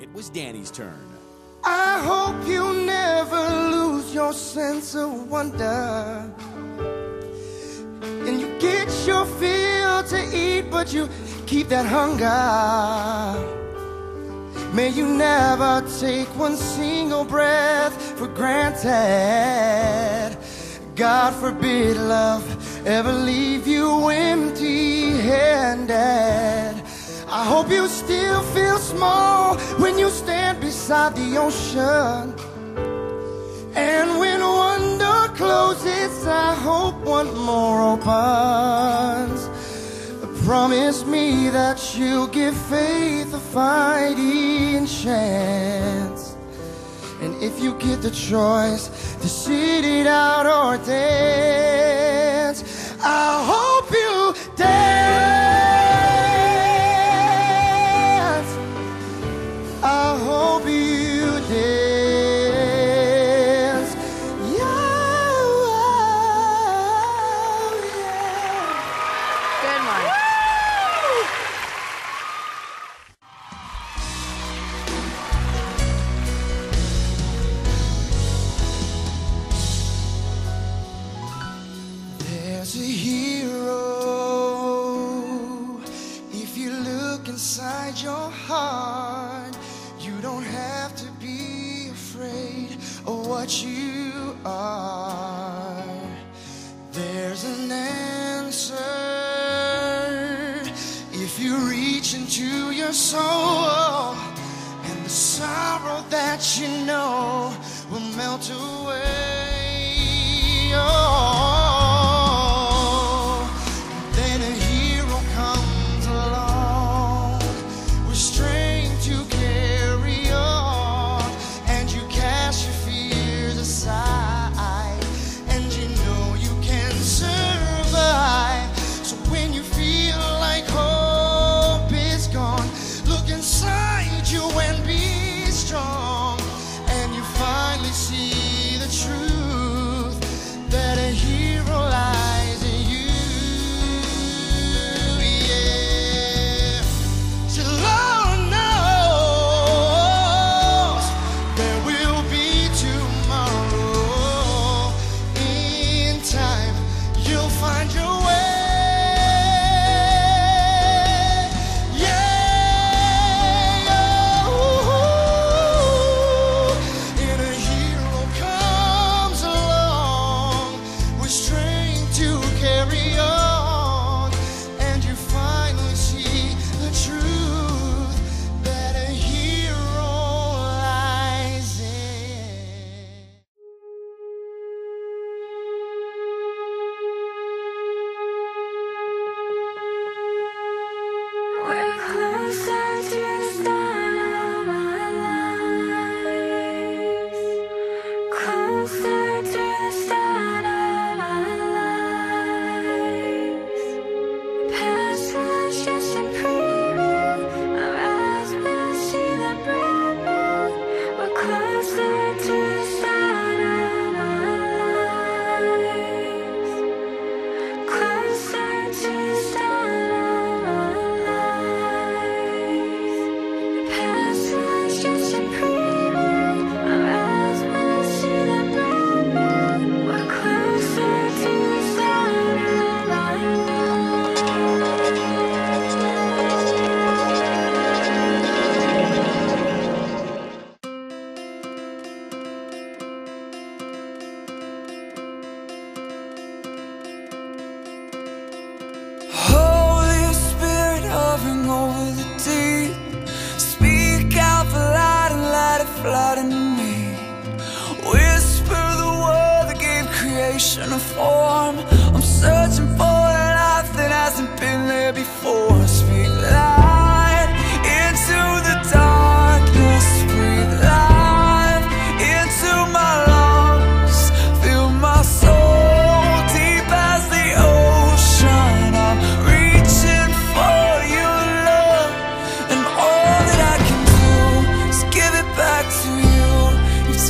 It was Danny's turn. I hope you never lose your sense of wonder, and you get your fill to eat, but you keep that hunger. May you never take one single breath for granted. God forbid love ever leave you empty-handed. I hope you still feel small when you stand beside the ocean. And when one door closes, I hope one more opens. Promise me that you'll give faith a fighting chance. And if you get the choice to sit it out or dance, I hope you dance. I hope you dance. Yeah, yeah. Good one. There's a hero. If you look inside your heart, you don't have to be afraid of what you are. There's an answer if you reach into your soul, and the sorrow that you know will melt away. Oh.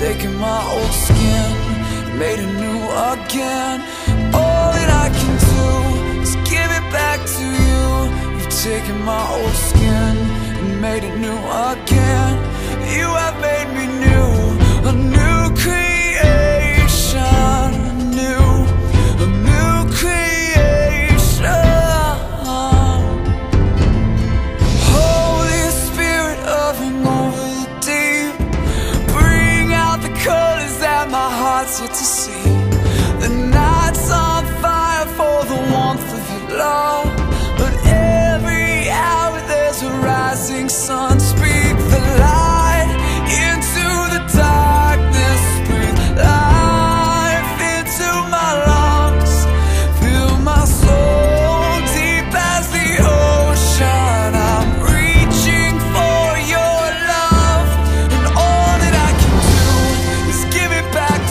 Taking my old skin and made it new again. Yet to see, the night's on fire for the warmth of your love, but every hour there's a rising sun. Speak the light into the darkness, breathe life into my lungs, fill my soul deep as the ocean. I'm reaching for your love, and all that I can do is give it back to you.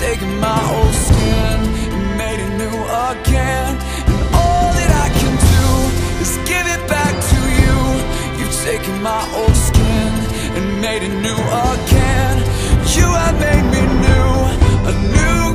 Taking my old skin and made it new again, and all that I can do is give it back to you. You've taken my old skin and made it new again. You have made me new, a new